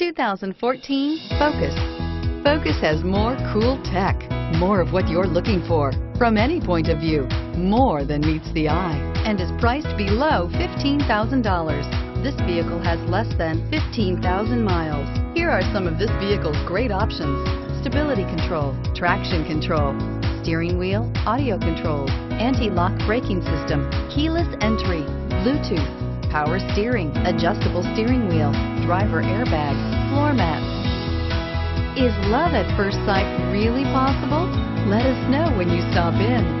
2014 Focus. Focus has more cool tech, more of what you're looking for, from any point of view, more than meets the eye, and is priced below $15,000. This vehicle has less than 15,000 miles. Here are some of this vehicle's great options: stability control, traction control, steering wheel audio controls, anti-lock braking system, keyless entry, Bluetooth, power steering, adjustable steering wheel, driver airbag, floor mats. Is love at first sight really possible? Let us know when you stop in.